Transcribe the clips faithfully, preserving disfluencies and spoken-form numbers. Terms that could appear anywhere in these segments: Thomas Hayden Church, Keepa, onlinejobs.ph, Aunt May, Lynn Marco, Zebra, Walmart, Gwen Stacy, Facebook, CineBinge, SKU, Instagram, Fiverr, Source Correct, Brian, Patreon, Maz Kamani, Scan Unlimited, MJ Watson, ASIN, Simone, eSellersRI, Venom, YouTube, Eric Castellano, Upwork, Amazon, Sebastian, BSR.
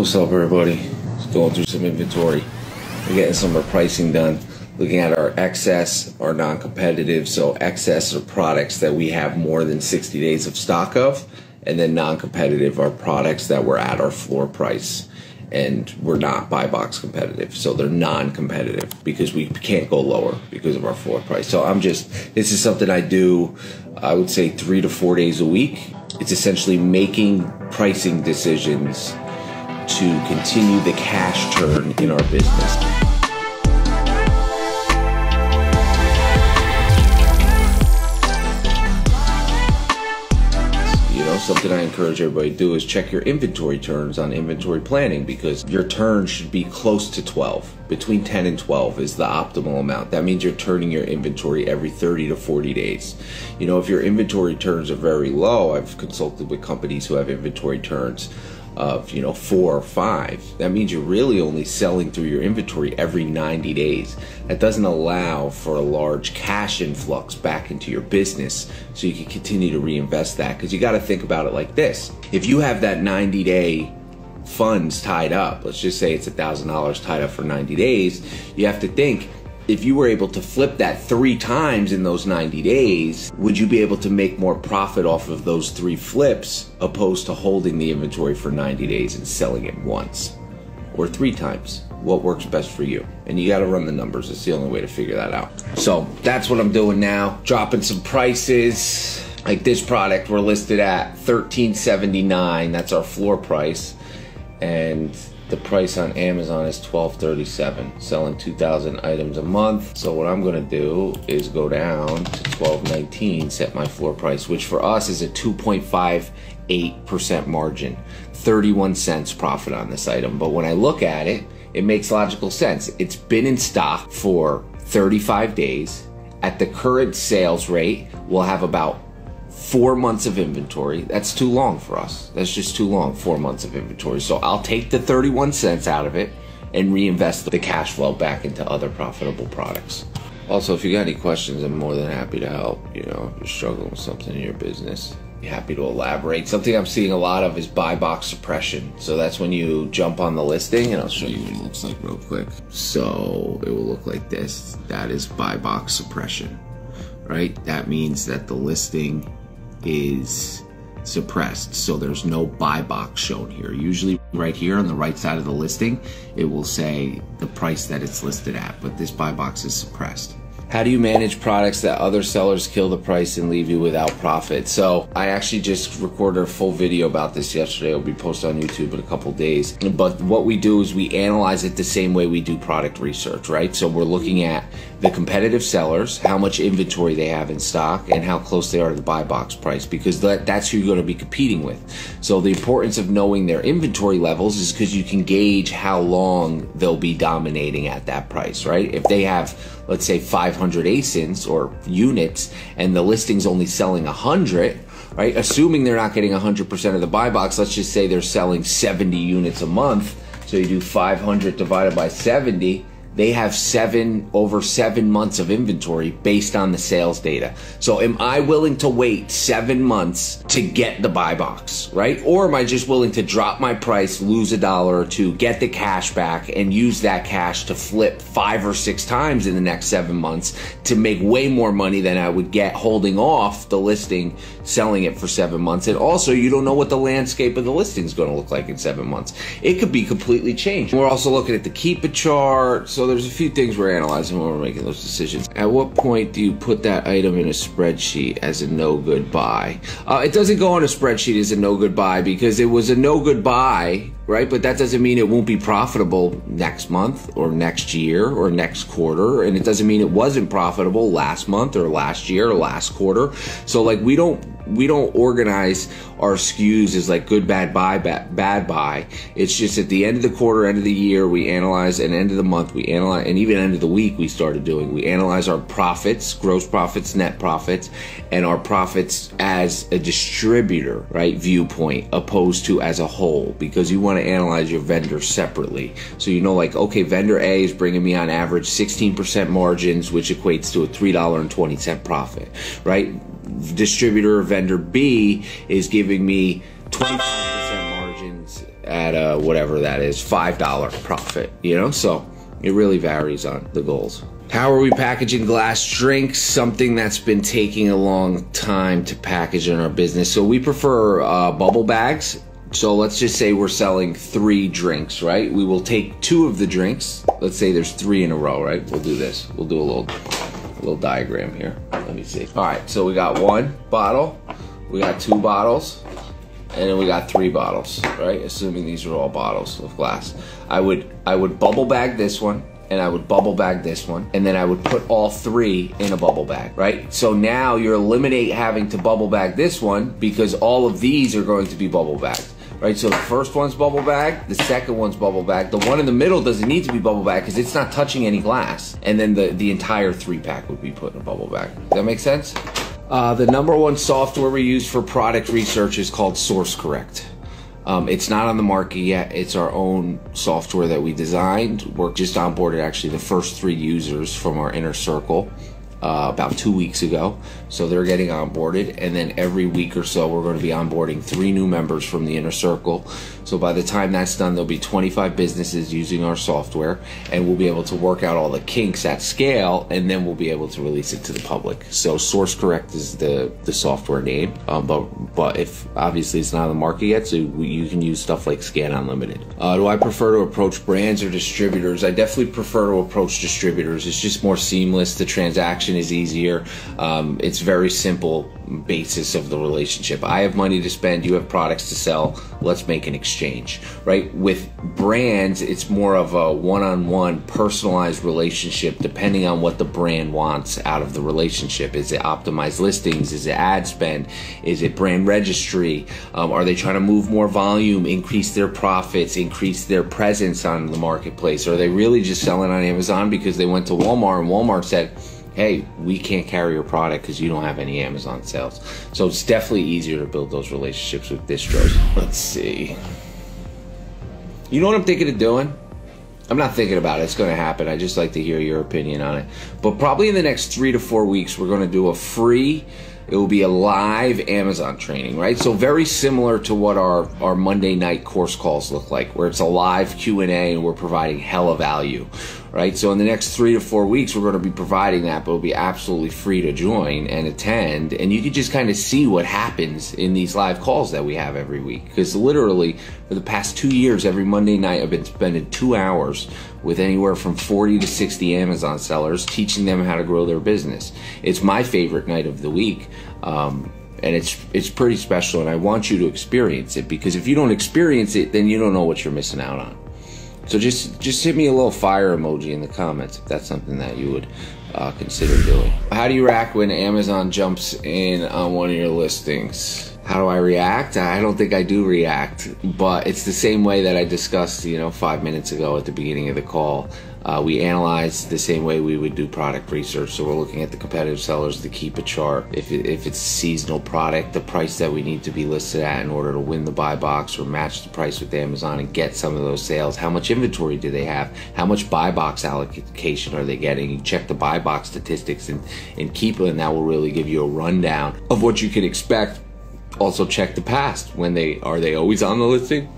What's up, everybody? Just going through some inventory. We're getting some of our pricing done. Looking at our excess, our non-competitive. So excess are products that we have more than sixty days of stock of, and then non-competitive are products that were at our floor price and we're not buy box competitive. So they're non-competitive because we can't go lower because of our floor price. So I'm just, this is something I do, I would say three to four days a week. It's essentially making pricing decisions to continue the cash turn in our business. You know, something I encourage everybody to do is check your inventory turns on inventory planning, because your turn should be close to twelve. Between ten and twelve is the optimal amount. That means you're turning your inventory every thirty to forty days. You know, if your inventory turns are very low, I've consulted with companies who have inventory turns of, you know, four or five. That means you're really only selling through your inventory every ninety days. That doesn't allow for a large cash influx back into your business, so you can continue to reinvest that. Because you got to think about it like this: if you have that ninety day funds tied up, let's just say it's a thousand dollars tied up for ninety days, you have to think, if you were able to flip that three times in those ninety days, would you be able to make more profit off of those three flips opposed to holding the inventory for ninety days and selling it once or three times? What works best for you? And you gotta run the numbers. It's the only way to figure that out. So that's what I'm doing now, dropping some prices. Like this product we're listed at thirteen seventy-nine, that's our floor price. And the price on Amazon is twelve thirty-seven, selling two thousand items a month. So what I'm gonna do is go down to twelve nineteen, set my floor price, which for us is a two point five eight percent margin, thirty-one cents profit on this item. But when I look at it, it makes logical sense. It's been in stock for thirty-five days. At the current sales rate, we'll have about four months of inventory. That's too long for us. That's just too long, four months of inventory. So I'll take the thirty-one cents out of it and reinvest the cash flow back into other profitable products. Also, if you got any questions, I'm more than happy to help. You know, if you're struggling with something in your business, be happy to elaborate. Something I'm seeing a lot of is buy box suppression. So that's when you jump on the listing, and I'll show you what it looks like real quick. So it will look like this. That is buy box suppression, right? That means that the listing is suppressed, so there's no buy box shown here. Usually right here on the right side of the listing, it will say the price that it's listed at, but this buy box is suppressed. How do you manage products that other sellers kill the price and leave you without profit? So I actually just recorded a full video about this yesterday. It'll be posted on YouTube in a couple days. But what we do is we analyze it the same way we do product research, right? So we're looking at the competitive sellers, how much inventory they have in stock, and how close they are to the buy box price, because that, that's who you're going to be competing with. So the importance of knowing their inventory levels is because you can gauge how long they'll be dominating at that price, right? If they have, let's say, five hundred A S I Ns or units, and the listing's only selling one hundred, right? Assuming they're not getting one hundred percent of the buy box, let's just say they're selling seventy units a month. So you do five hundred divided by seventy. They have seven over seven months of inventory based on the sales data. So am I willing to wait seven months to get the buy box, right? Or am I just willing to drop my price, lose a dollar or two, get the cash back, and use that cash to flip five or six times in the next seven months to make way more money than I would get holding off the listing, selling it for seven months. And also, you don't know what the landscape of the listing is going to look like in seven months. It could be completely changed. We're also looking at the Keepa chart. So So there's a few things we're analyzing when we're making those decisions. At what point do you put that item in a spreadsheet as a no-good buy? Uh, it doesn't go on a spreadsheet as a no-good buy because it was a no-good buy, right? But that doesn't mean it won't be profitable next month or next year or next quarter. And it doesn't mean it wasn't profitable last month or last year or last quarter. So like we don't we don't organize our S K Us as like good, bad, buy, bad, bad buy. It's just at the end of the quarter, end of the year, we analyze, and end of the month, we analyze, and even end of the week we started doing, we analyze our profits, gross profits, net profits, and our profits as a distributor, right, viewpoint, opposed to as a whole, because you want to analyze your vendor separately. So you know, like, okay, vendor A is bringing me on average sixteen percent margins, which equates to a three dollars and twenty cents profit, right? Distributor vendor B is giving me twenty-five percent margins at a, whatever that is, five dollar profit, you know? So it really varies on the goals. How are we packaging glass drinks? Something that's been taking a long time to package in our business. So we prefer uh, bubble bags. So let's just say we're selling three drinks, right? We will take two of the drinks. Let's say there's three in a row, right? We'll do this. We'll do a little, a little diagram here. Let me see. All right, so we got one bottle, we got two bottles, and then we got three bottles, right? Assuming these are all bottles of glass. I would, I would bubble bag this one, and I would bubble bag this one, and then I would put all three in a bubble bag, right? So now you eliminate having to bubble bag this one because all of these are going to be bubble bagged, right? So the first one's bubble bag, the second one's bubble bag, the one in the middle doesn't need to be bubble bag because it's not touching any glass, and then the, the entire three pack would be put in a bubble bag. Does that make sense? Uh, the number one software we use for product research is called Source Correct. Um, it's not on the market yet. It's our own software that we designed. We're just onboarded actually the first three users from our inner circle uh, about two weeks ago. So they're getting onboarded, and then every week or so we're going to be onboarding three new members from the inner circle. So by the time that's done, there'll be twenty-five businesses using our software, and we'll be able to work out all the kinks at scale, and then we'll be able to release it to the public. So Source Correct is the, the software name, um, but but if obviously it's not on the market yet, so we, you can use stuff like Scan Unlimited. Uh, do I prefer to approach brands or distributors? I definitely prefer to approach distributors. It's just more seamless. The transaction is easier. Um, it's very simple basis of the relationship. I have money to spend, you have products to sell, let's make an exchange. Exchange, right? With brands, it's more of a one-on-one personalized relationship depending on what the brand wants out of the relationship. Is it optimized listings? Is it ad spend? Is it brand registry? Um, are they trying to move more volume, increase their profits, increase their presence on the marketplace? Are they really just selling on Amazon because they went to Walmart and Walmart said, hey, we can't carry your product because you don't have any Amazon sales? So it's definitely easier to build those relationships with distros. Let's see. You know what I'm thinking of doing? I'm not thinking about it, it's gonna happen. I just like to hear your opinion on it. But probably in the next three to four weeks, we're gonna do a free, it will be a live Amazon training, right? So very similar to what our, our Monday night course calls look like, where it's a live Q and A and we're providing hella value, right? So in the next three to four weeks, we're gonna be providing that, but it'll be absolutely free to join and attend. And you can just kind of see what happens in these live calls that we have every week. Because literally for the past two years, every Monday night, I've been spending two hours with anywhere from forty to sixty Amazon sellers, teaching them how to grow their business. It's my favorite night of the week. Um, and it's it's pretty special, and I want you to experience it, because if you don't experience it, then you don't know what you're missing out on. So just just hit me a little fire emoji in the comments if that's something that you would uh, consider doing. How do you react when Amazon jumps in on one of your listings? How do I react? I don't think I do react, but it's the same way that I discussed, you know, five minutes ago at the beginning of the call. Uh, we analyze the same way we would do product research. So we're looking at the competitive sellers, the Keepa chart. If, it, if it's seasonal product, the price that we need to be listed at in order to win the buy box or match the price with Amazon and get some of those sales. How much inventory do they have? How much buy box allocation are they getting? You check the buy box statistics in, in Keepa, and that will really give you a rundown of what you can expect. Also check the past. When they, are they always on the listing?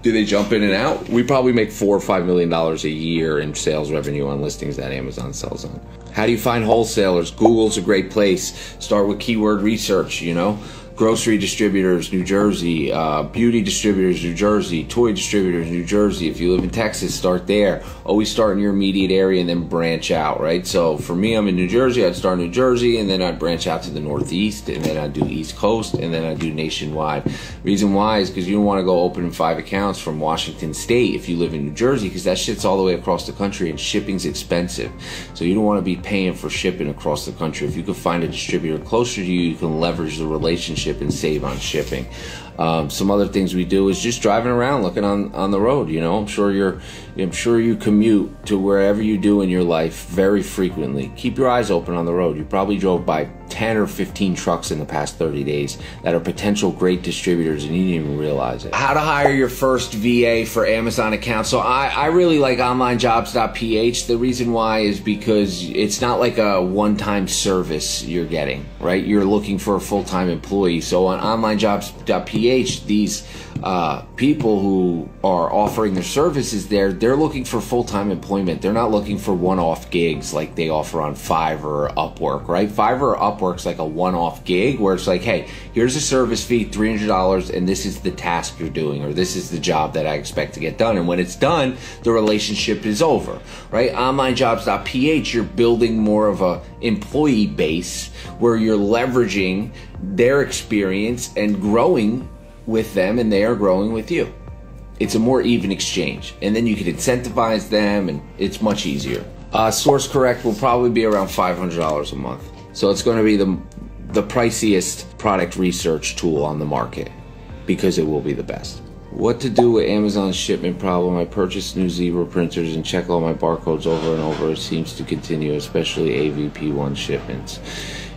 Do they jump in and out? We probably make four or five million dollars a year in sales revenue on listings that Amazon sells on. How do you find wholesalers? Google's a great place. Start with keyword research, you know? Grocery distributors, New Jersey. Uh, beauty distributors, New Jersey. Toy distributors, New Jersey. If you live in Texas, start there. Always start in your immediate area and then branch out, right? So for me, I'm in New Jersey. I'd start in New Jersey, and then I'd branch out to the Northeast, and then I'd do East Coast, and then I'd do nationwide. Reason why is because you don't want to go open five accounts from Washington State if you live in New Jersey, because that shit's all the way across the country, and shipping's expensive. So you don't want to be paying for shipping across the country. If you can find a distributor closer to you, you can leverage the relationship and save on shipping. Um, some other things we do is just driving around, looking on on the road. You know, I'm sure you're, I'm sure you commute to wherever you do in your life very frequently. Keep your eyes open on the road. You probably drove by ten ten or fifteen trucks in the past thirty days that are potential great distributors and you didn't even realize it. How to hire your first V A for Amazon account. So I, I really like online jobs dot p h. The reason why is because it's not like a one-time service you're getting, right? You're looking for a full-time employee. So on online jobs dot p h, these uh, people who are offering their services there, they're looking for full-time employment. They're not looking for one-off gigs like they offer on Fiverr or Upwork, right? Fiverr or Upwork's like a one-off gig where it's like, hey, here's a service fee, three hundred dollars, and this is the task you're doing, or this is the job that I expect to get done. And when it's done, the relationship is over, right? online jobs dot p h, you're building more of a employee base where you're leveraging their experience and growing with them, and they are growing with you. It's a more even exchange, and then you can incentivize them, and it's much easier. Uh, Source Correct will probably be around five hundred dollars a month. So it's going to be the, the priciest product research tool on the market because it will be the best. What to do with Amazon's shipment problem? I purchased new Zebra printers and check all my barcodes over and over. It seems to continue, especially A V P one shipments.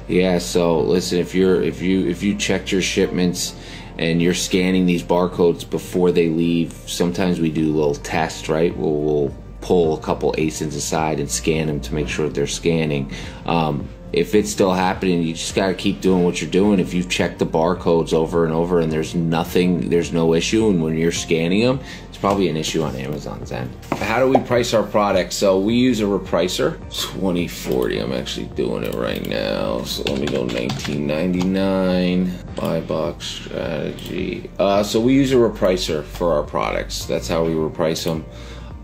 Yeah, so listen, if you're if you if you checked your shipments and you're scanning these barcodes before they leave, sometimes we do little tests, right? We'll, we'll pull a couple A S I Ns aside and scan them to make sure they're scanning. Um, if it's still happening, you just gotta keep doing what you're doing. If you've checked the barcodes over and over and there's nothing, there's no issue, and when you're scanning them, it's probably an issue on Amazon's end. How do we price our products? So we use a repricer, twenty forty, I'm actually doing it right now. So let me go nineteen ninety-nine, buy box strategy. Uh, so we use a repricer for our products. That's how we reprice them.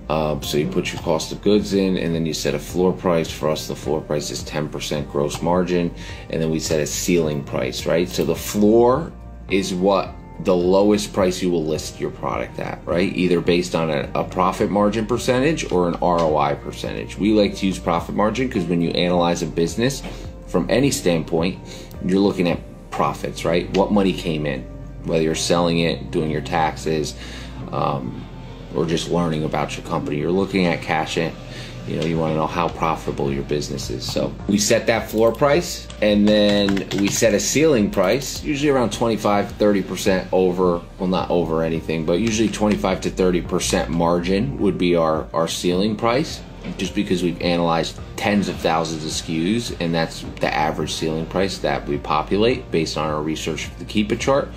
Uh, so you put your cost of goods in, and then you set a floor price. For us, the floor price is ten percent gross margin, and then we set a ceiling price, right? So the floor is what the lowest price you will list your product at, right? Either based on a, a profit margin percentage or an R O I percentage. We like to use profit margin because when you analyze a business from any standpoint, you're looking at profits, right? What money came in, whether you're selling it, doing your taxes, um, or just learning about your company. You're looking at cash in. You know, you want to know how profitable your business is. So we set that floor price, and then we set a ceiling price, usually around twenty-five, thirty percent over, well, not over anything, but usually twenty-five to thirty percent margin would be our, our ceiling price, just because we've analyzed tens of thousands of S K Us, and that's the average ceiling price that we populate based on our research of the Keepa chart.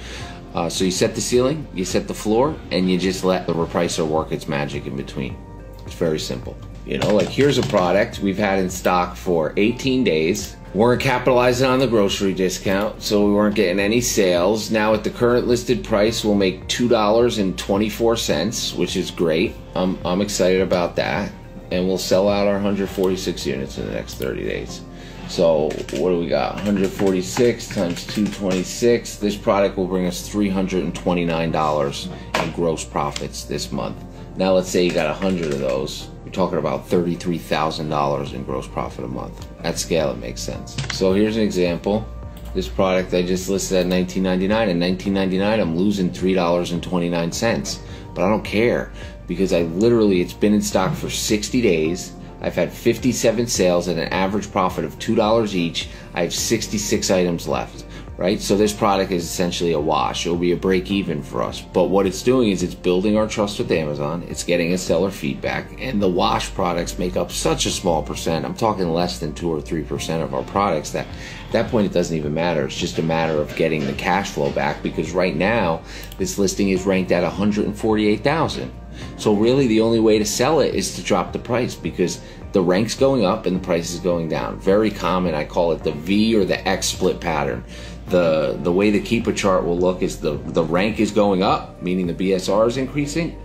Uh, so you set the ceiling, you set the floor, and you just let the repricer work its magic in between. It's very simple. You know, like here's a product we've had in stock for eighteen days. Weren't capitalizing on the grocery discount, so we weren't getting any sales. Now at the current listed price, we'll make two dollars and twenty-four cents, which is great. I'm, I'm excited about that. And we'll sell out our one hundred forty-six units in the next thirty days. So what do we got? one hundred forty-six times two hundred twenty-six. This product will bring us three hundred twenty-nine dollars in gross profits this month. Now let's say you got one hundred of those. You're talking about thirty-three thousand dollars in gross profit a month. At scale, it makes sense. So here's an example. This product I just listed at nineteen ninety-nine. In nineteen ninety-nine, I'm losing three dollars and twenty-nine cents. But I don't care because I literally, it's been in stock for sixty days. I've had fifty-seven sales at an average profit of two dollars each. I have sixty-six items left, right? So this product is essentially a wash. It'll be a break even for us. But what it's doing is it's building our trust with Amazon. It's getting us seller feedback. And the wash products make up such a small percent. I'm talking less than two or three percent of our products that at that point it doesn't even matter. It's just a matter of getting the cash flow back because right now this listing is ranked at one hundred forty-eight thousand. So really the only way to sell it is to drop the price because the rank's going up and the price is going down. Very common, I call it the V or the X split pattern. The, the way the Keepa chart will look is the, the rank is going up, meaning the B S R is increasing,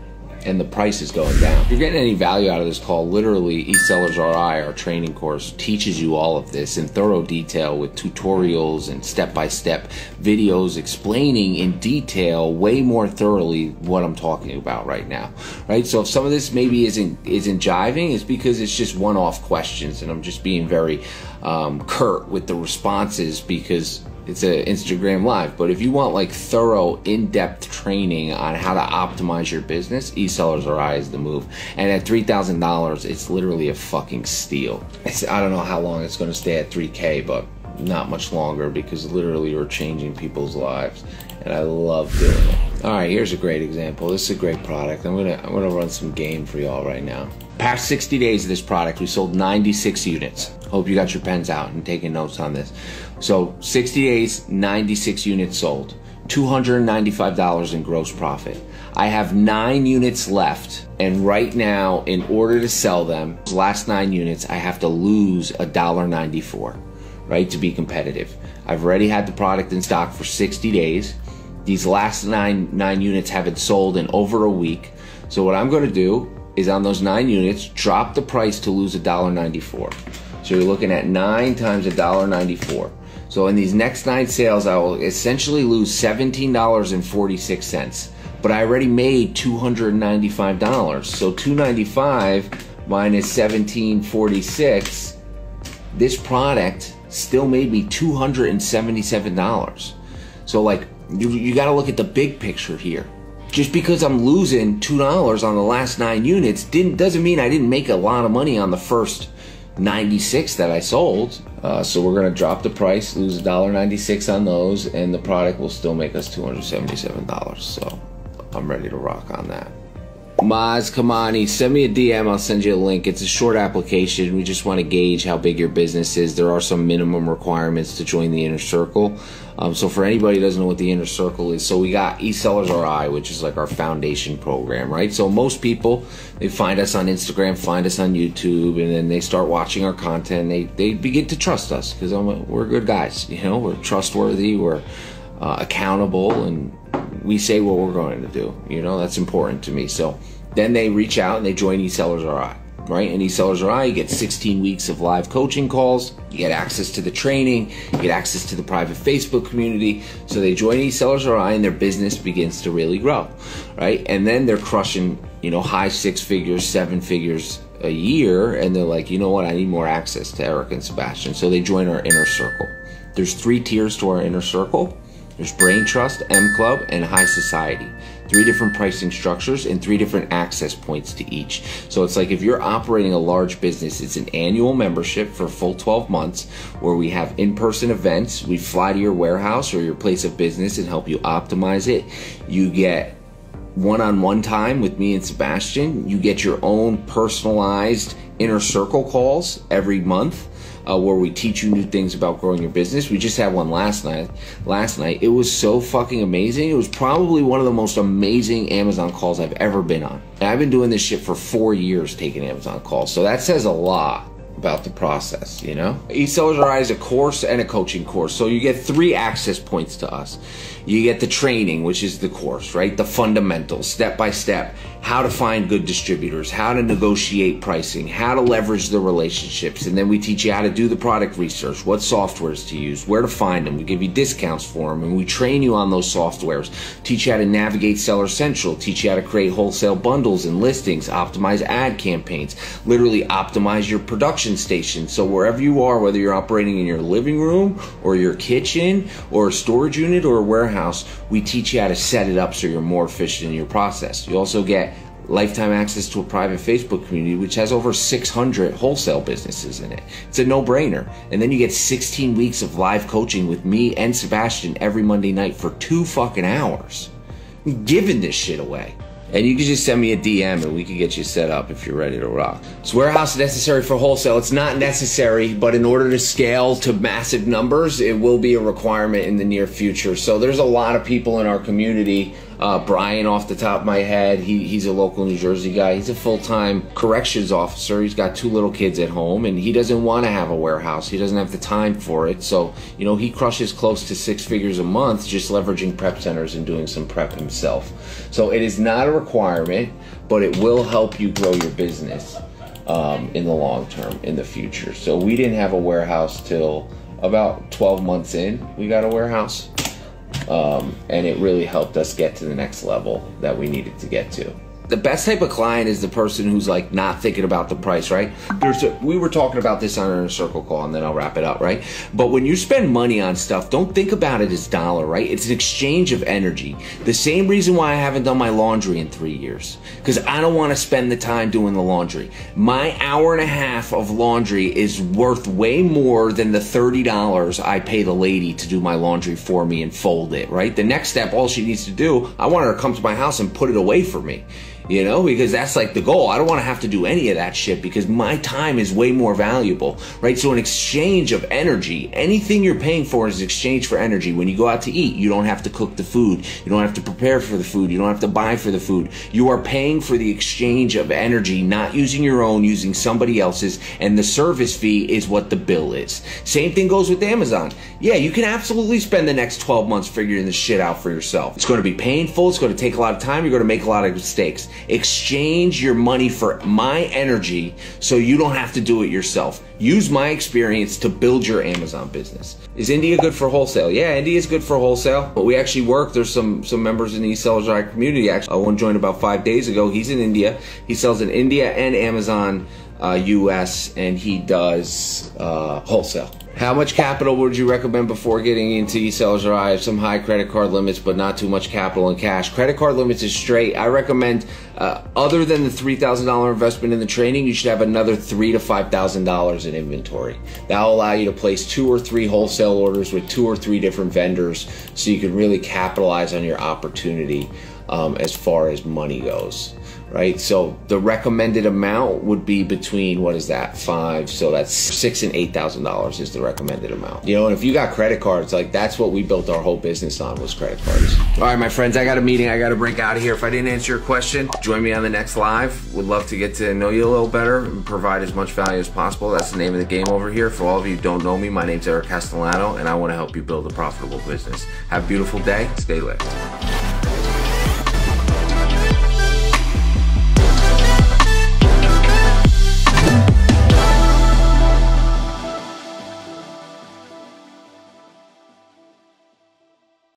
and the price is going down. If you're getting any value out of this call, literally eSellers R I, our training course, teaches you all of this in thorough detail with tutorials and step-by-step videos explaining in detail way more thoroughly what I'm talking about right now, right? So if some of this maybe isn't, isn't jiving, it's because it's just one-off questions and I'm just being very um, curt with the responses because it's an Instagram live, but if you want like thorough, in-depth training on how to optimize your business, eSellers R I is the move. And at three thousand dollars, it's literally a fucking steal. It's, I don't know how long it's gonna stay at three K, but not much longer, because literally we're changing people's lives, and I love doing it. All right, here's a great example. This is a great product. I'm gonna I'm gonna run some game for y'all right now. Past sixty days of this product, we sold ninety-six units. Hope you got your pens out and taking notes on this. So sixty days, ninety-six units sold, two hundred ninety-five dollars in gross profit. I have nine units left, and right now, in order to sell them, those last nine units, I have to lose a dollar ninety-four, right, to be competitive. I've already had the product in stock for sixty days. These last nine, nine units haven't sold in over a week. So what I'm gonna do is, on those nine units, drop the price to lose a dollar ninety-four. So you're looking at nine times a dollar ninety-four. So in these next nine sales, I will essentially lose seventeen dollars and forty-six cents. But I already made two hundred ninety-five dollars. So two hundred ninety-five dollars minus seventeen forty-six, this product still made me two hundred seventy-seven dollars. So like, you, you gotta look at the big picture here. Just because I'm losing two dollars on the last nine units didn't doesn't mean I didn't make a lot of money on the first ninety-six that I sold. Uh, so we're gonna drop the price, lose a dollar ninety-six on those, and the product will still make us two hundred seventy-seven dollars. So I'm ready to rock on that. Maz Kamani, send me a D M, I'll send you a link. It's a short application. We just want to gauge how big your business is. There are some minimum requirements to join the Inner Circle. Um, so for anybody who doesn't know what the Inner Circle is, so we got eSellersRI, which is like our foundation program, right? So most people, they find us on Instagram, find us on YouTube, and then they start watching our content. They, they begin to trust us because we're good guys. You know, we're trustworthy, we're uh, accountable, and we say what we're going to do. You know, that's important to me. So then they reach out and they join eSellersRI, right? And eSellersRI, you get sixteen weeks of live coaching calls, you get access to the training, you get access to the private Facebook community. So they join eSellersRI and their business begins to really grow, right? And then they're crushing, you know, high six figures, seven figures a year. And they're like, you know what? I need more access to Eric and Sebastian. So they join our Inner Circle. There's three tiers to our Inner Circle. There's Brain Trust, M Club, and High Society. Three different pricing structures and three different access points to each. So it's like, if you're operating a large business, it's an annual membership for a full twelve months where we have in-person events. We fly to your warehouse or your place of business and help you optimize it. You get one-on-one time with me and Sebastian. You get your own personalized Inner Circle calls every month. Uh, where we teach you new things about growing your business. We just had one last night. Last night, it was so fucking amazing. It was probably one of the most amazing Amazon calls I've ever been on. And I've been doing this shit for four years, taking Amazon calls. So that says a lot about the process, you know? eSellersRI is a course and a coaching course. So you get three access points to us. You get the training, which is the course, right? The fundamentals, step-by-step, how to find good distributors, how to negotiate pricing, how to leverage the relationships. And then we teach you how to do the product research, what softwares to use, where to find them. We give you discounts for them, and we train you on those softwares. Teach you how to navigate Seller Central, teach you how to create wholesale bundles and listings, optimize ad campaigns, literally optimize your production station. So wherever you are, whether you're operating in your living room or your kitchen or a storage unit or a warehouse, we teach you how to set it up so you're more efficient in your process. You also get lifetime access to a private Facebook community, which has over six hundred wholesale businesses in it. It's a no-brainer. And then you get sixteen weeks of live coaching with me and Sebastian every Monday night for two fucking hours. I'm giving this shit away. And you can just send me a D M and we can get you set up if you're ready to rock. Is warehouse necessary for wholesale? It's not necessary, but in order to scale to massive numbers, it will be a requirement in the near future. So there's a lot of people in our community. Uh, Brian, off the top of my head, he, he's a local New Jersey guy. He's a full-time corrections officer. He's got two little kids at home, and he doesn't want to have a warehouse. He doesn't have the time for it. So, you know, he crushes close to six figures a month just leveraging prep centers and doing some prep himself. So it is not a requirement, but it will help you grow your business um, in the long term, in the future. So we didn't have a warehouse till about twelve months in. We got a warehouse. Um, and it really helped us get to the next level that we needed to get to. the best type of client is the person who's like not thinking about the price, right? There's a, we were talking about this on our circle call, and then I'll wrap it up, right? But when you spend money on stuff, don't think about it as dollar, right? It's an exchange of energy. The same reason why I haven't done my laundry in three years, because I don't want to spend the time doing the laundry. My hour and a half of laundry is worth way more than the thirty dollars I pay the lady to do my laundry for me and fold it, right? The next step, all she needs to do, I want her to come to my house and put it away for me. You know, because that's like the goal. I don't want to have to do any of that shit because my time is way more valuable, right? So an exchange of energy, anything you're paying for is exchange for energy. When you go out to eat, you don't have to cook the food. You don't have to prepare for the food. You don't have to buy for the food. You are paying for the exchange of energy, not using your own, using somebody else's, and the service fee is what the bill is. Same thing goes with Amazon. Yeah, you can absolutely spend the next twelve months figuring this shit out for yourself. It's going to be painful. It's going to take a lot of time. You're going to make a lot of mistakes. Exchange your money for my energy so you don't have to do it yourself. Use my experience to build your Amazon business. Is India good for wholesale? Yeah, India is good for wholesale, but we actually work. There's some some members in the eSellersRI community. Actually, one joined about five days ago. He's in India. He sells in India and Amazon uh, U S, and he does uh, wholesale. How much capital would you recommend before getting into eSellersRI? Some high credit card limits, but not too much capital and cash. Credit card limits is straight. I recommend, uh, other than the three thousand dollar investment in the training, you should have another three to five thousand dollars in inventory. That'll allow you to place two or three wholesale orders with two or three different vendors, so you can really capitalize on your opportunity um, as far as money goes. Right, so the recommended amount would be between, what is that, five, so that's six and eight thousand dollars is the recommended amount. You know, and if you got credit cards, like that's what we built our whole business on, was credit cards. All right, my friends, I got a meeting, I got to break out of here. If I didn't answer your question, join me on the next live. Would love to get to know you a little better and provide as much value as possible. That's the name of the game over here. For all of you who don't know me, my name's Eric Castellano, and I want to help you build a profitable business. Have a beautiful day. Stay lit.